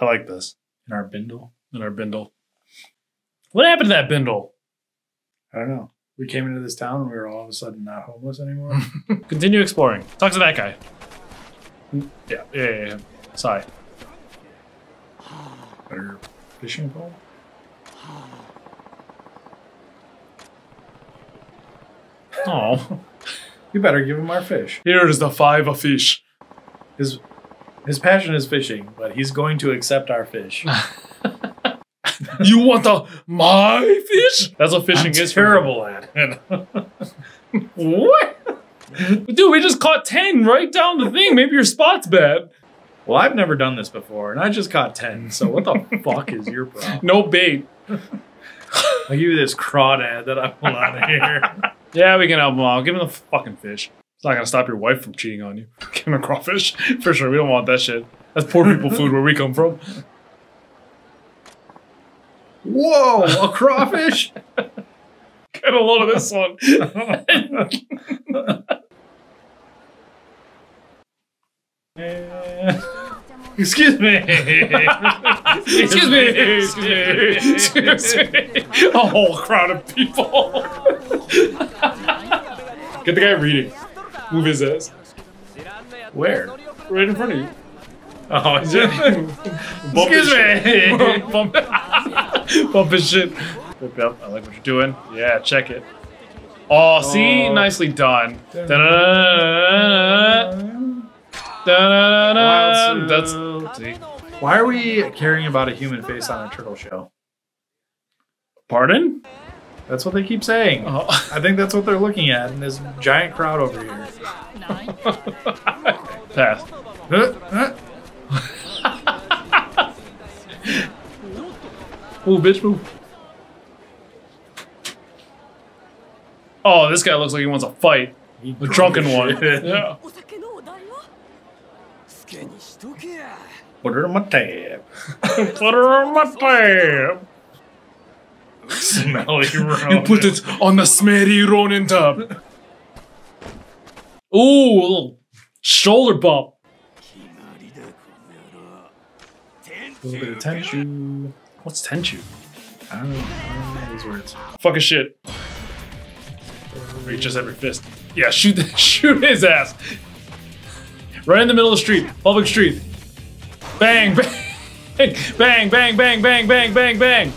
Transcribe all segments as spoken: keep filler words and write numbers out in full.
I like this. In our bindle? In our bindle. What happened to that bindle? I don't know. We came into this town and we were all of a sudden not homeless anymore. Continue exploring. Talk to that guy. Yeah, yeah, yeah, yeah. Sigh. Better fishing pole? Oh. You better give him our fish. Here is the five of fish. His, his passion is fishing, but he's going to accept our fish. You want a, my fish? That's what fishing I'm is terrible at. What? Dude, we just caught ten right down the thing. Maybe your spot's bad. Well, I've never done this before, and I just caught ten, so what the fuck is your problem? No bait. I'll give you this crawdad that I pulled out of here. Yeah, we can help him out. Give him the fucking fish. It's not going to stop your wife from cheating on you. Give him a crawfish. For sure, we don't want that shit. That's poor people food where we come from. Whoa, a crawfish? Get a load of this one. Excuse me. Excuse me. Excuse me. Excuse me. A whole crowd of people. Get the guy reading. Move his ass. Where? Right in front of you. Oh, is it? Excuse me. Bump, bump his shit. Yep, yep. I like what you're doing. Yeah, check it. Oh, see? Oh. Nicely done. Da-da-da-da-da-da. Dun, dun, dun, dun. That's, why are we caring about a human face on a turtle shell? Pardon? That's what they keep saying. Uh -huh. I think that's what they're looking at in this giant crowd over here. Pass. Huh? Huh? Ooh, bitch, move. Oh, this guy looks like he wants a fight. He the drunken one. Yeah. Put her in my tab. Put her in my tab. Smelly Ronin. You put it on the smelly Ronin tab. Ooh, a little shoulder bump. A little bit of Tenchu. What's Tenchu? I don't know. I don't know these words. Fuck a shit. Reach us every fist. Yeah, shoot, the, shoot his ass. Right in the middle of the street, public street. Bang, bang, bang, bang, bang, bang, bang, bang, bang.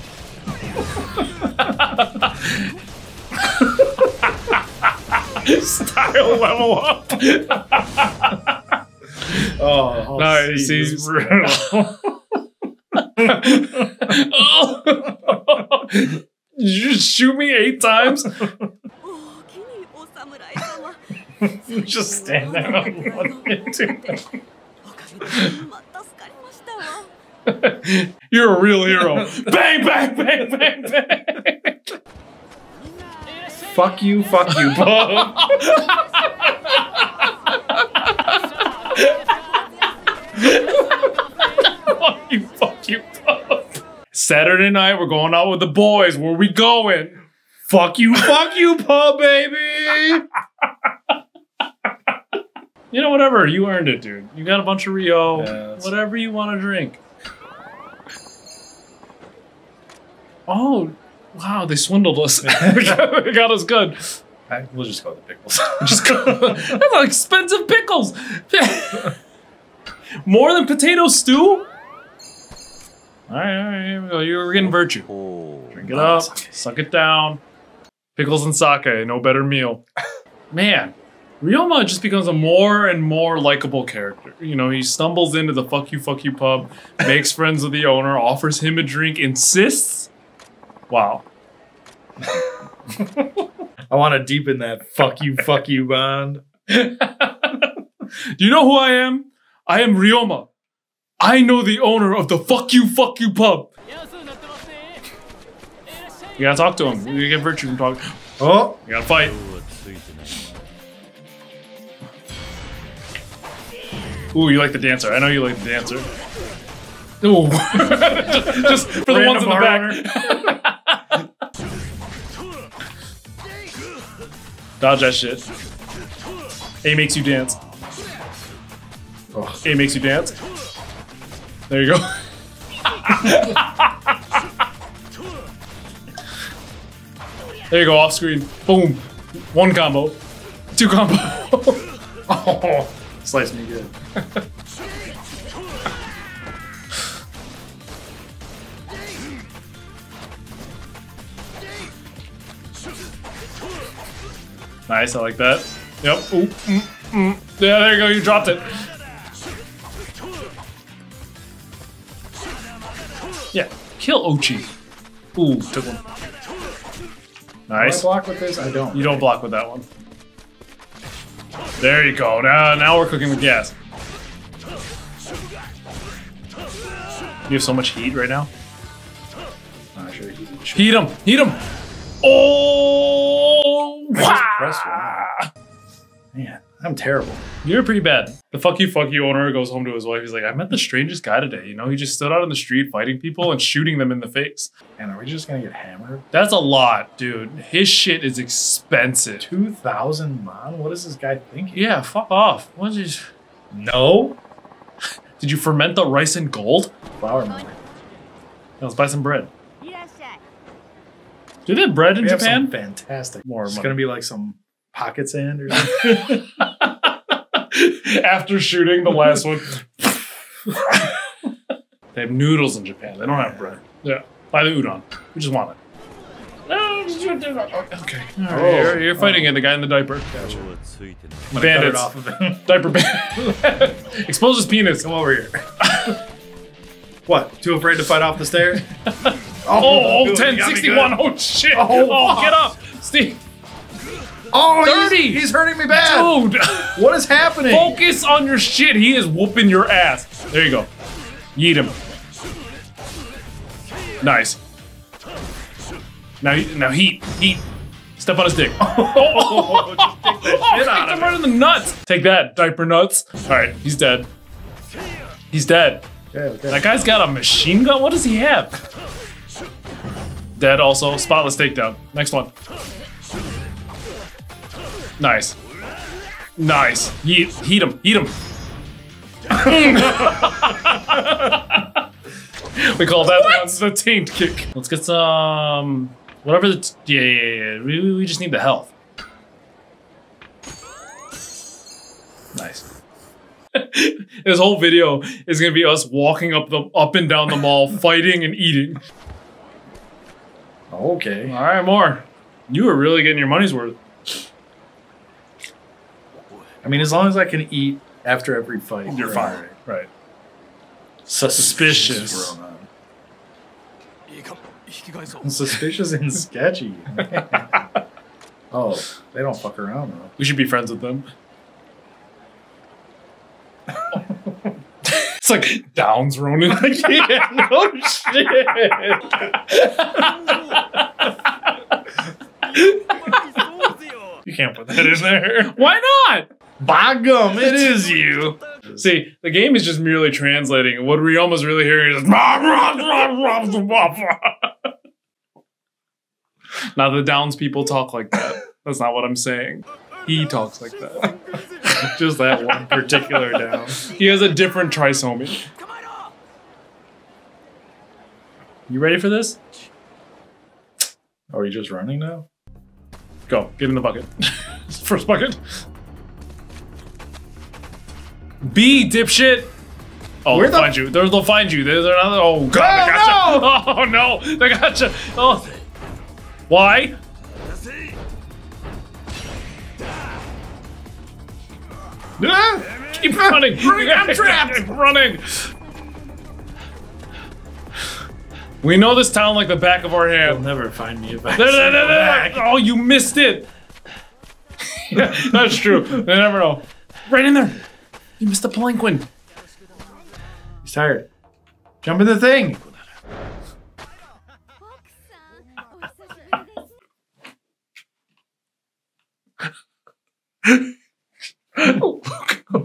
Style level up. Oh, nice. He's brutal. Oh. Did you just shoot me eight times? Just stand there and look into it. You're a real hero. Bang, bang, bang, bang, bang. Fuck you, fuck you, Bob. Fuck you, fuck you, Bob. Saturday night, we're going out with the boys. Where we going? Fuck you, fuck you, pub, baby! You know, whatever. You earned it, dude. You got a bunch of Rio. Yeah, whatever you want to drink. Oh, wow. They swindled us. They got us good. I, we'll just go with the pickles. Just go. That's expensive pickles. More than potato stew? All right, all right. Here we go. You were getting virtue. Drink it up. Suck it down. Pickles and sake. No better meal. Man. Ryoma just becomes a more and more likable character. You know, he stumbles into the fuck you, fuck you pub, makes friends with the owner, offers him a drink, insists. Wow. I want to deepen that fuck you, fuck you bond. Do you know who I am? I am Ryoma. I know the owner of the fuck you, fuck you pub. You gotta talk to him. You get virtue from talking. Oh, you gotta fight. Ooh, you like the dancer. I know you like the dancer. Ooh. just, just for the ones in the back. Dodge that shit. A makes you dance. Oh. A makes you dance. There you go. There you go, off screen. Boom. One combo. Two combo. Oh, slice me good. Nice, I like that. Yep. Ooh, mm, mm. Yeah, there you go, you dropped it. Yeah, kill Ochi. Ooh, took one. Nice. Do I block with this? I don't. You don't block with that one. There you go. Now, now we're cooking with gas. You have so much heat right now. Not sure heat, sure. Heat him! Heat him! Oh! Wow! Man, I'm terrible. You're pretty bad. The fuck you, fuck you owner goes home to his wife. He's like, I met the strangest guy today. You know, he just stood out on the street fighting people and shooting them in the face. And are we just gonna get hammered? That's a lot, dude. His shit is expensive. two thousand mon? What is this guy thinking? Yeah, fuck off. What is this? No? Did you ferment the rice in gold? Flour money. Yeah, let's buy some bread. Do they have bread in we Japan? Have some fantastic. More it's money. Gonna be like some pocket sand or something. After shooting the last one. They have noodles in Japan. They don't have bread. Yeah. Buy the udon. We just want it. No, just do it. Okay. All right. You're, you're fighting oh. the guy in the diaper. Gotcha. Bandits. Off of it. Diaper bandit. Expose his penis. Come over here. What? Too afraid to fight off the stairs? Oh, oh, ten sixty-one. Oh, shit. Oh, oh get up. Steve. Oh, thirty. He's, he's hurting me bad. Dude. What is happening? Focus on your shit. He is whooping your ass. There you go. Yeet him. Nice. Now, now heat. Heat. Step on his dick. Oh, just take that shit out of him right in the nuts. Take that, diaper nuts. All right, he's dead. He's dead. Okay, okay. That guy's got a machine gun? What does he have? Dead also. Spotless takedown. Next one. Nice. Nice. He heat him. Heat him. We call that what? One the taint kick. Let's get some... Whatever the... T yeah, yeah, yeah. We, we just need the health. Nice. This whole video is gonna be us walking up the up and down the mall, fighting and eating. Okay. All right, more. You were really getting your money's worth. I mean, as long as I can eat after every fight, you're fine. Right. right. Suspicious. Suspicious, Suspicious and sketchy. Oh, they don't fuck around though. We should be friends with them. It's like Downs Ronin. Like, yeah, no shit. You can't put that in there. Why not? By gum, it is you. See, the game is just merely translating. What Ryoma's really hearing is. Now the Downs people talk like that. That's not what I'm saying. He talks like that. Just that one particular down. He has a different trisomy. You ready for this? Are you just running now? Go, get in the bucket. First bucket. B, dipshit. Oh, Where they'll the find you. They're, they'll find you. They're, they're not. Oh, God. Oh, they gotcha. No. Oh, no. They gotcha. Oh. Why? Ah, keep running! I'm trapped! Keep running! We know this town like the back of our hand. You'll never find me if I no, no, no, back. Oh, you missed it! That's true. They never know. Right in there! You missed the palanquin. He's tired. Jump in the thing! Look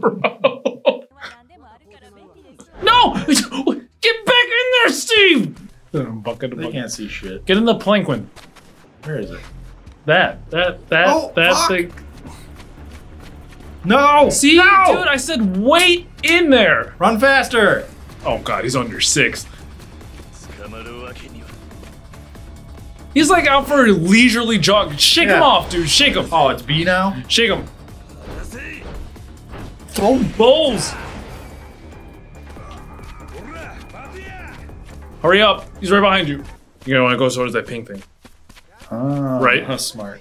around. No! Get back in there, Steve! Bucket to bucket. They can't see shit. Get in the plankton. Where is it? That, that, that, oh, that fuck. Thing. No! See, no! Dude, I said wait in there! Run faster! Oh god, he's under six. He's like out for a leisurely jog. Shake yeah. him off, dude. Shake him. Oh, it's B now? Shake him. Throw balls. Hurry up. He's right behind you. You're gonna want to go towards that pink thing. Oh, right? That's smart.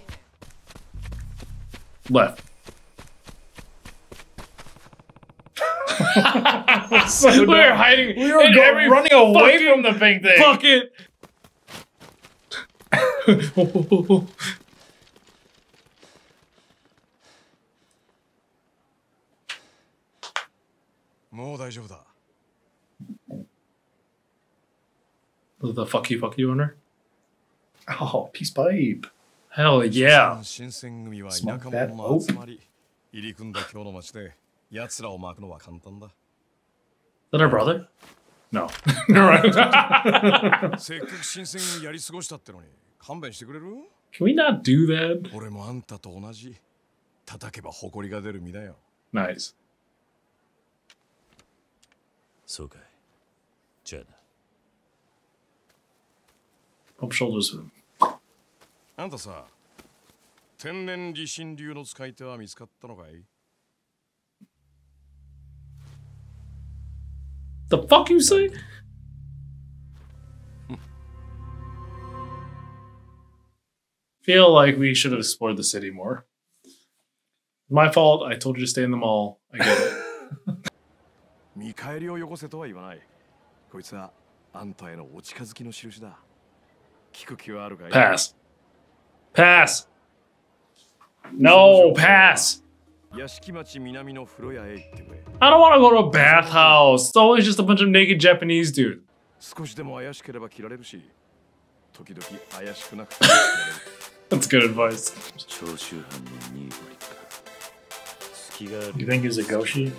Left. So we were hiding. We were go, running away from the pink thing. Fuck it. The fuck you, fuck you on her. Oh, peace pipe. Hell yeah. Smoke that open. Is that our brother? No. Can we not do that? Nice. Pump shoulders with him. The fuck you say? Feel like we should have explored the city more. My fault. I told you to stay in the mall. I get it. Pass. Pass. No, pass. I don't want to go to a bathhouse. It's always just a bunch of naked Japanese dudes. That's good advice. You think he's a Goshi?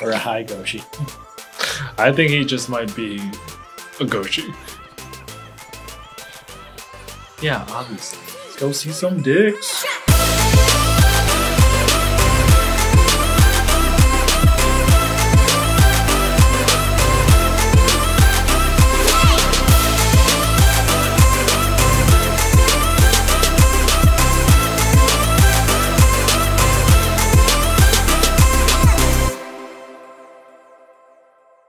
Or a high Goshi? I think he just might be a Goshi. Yeah, obviously. Let's go see some dicks.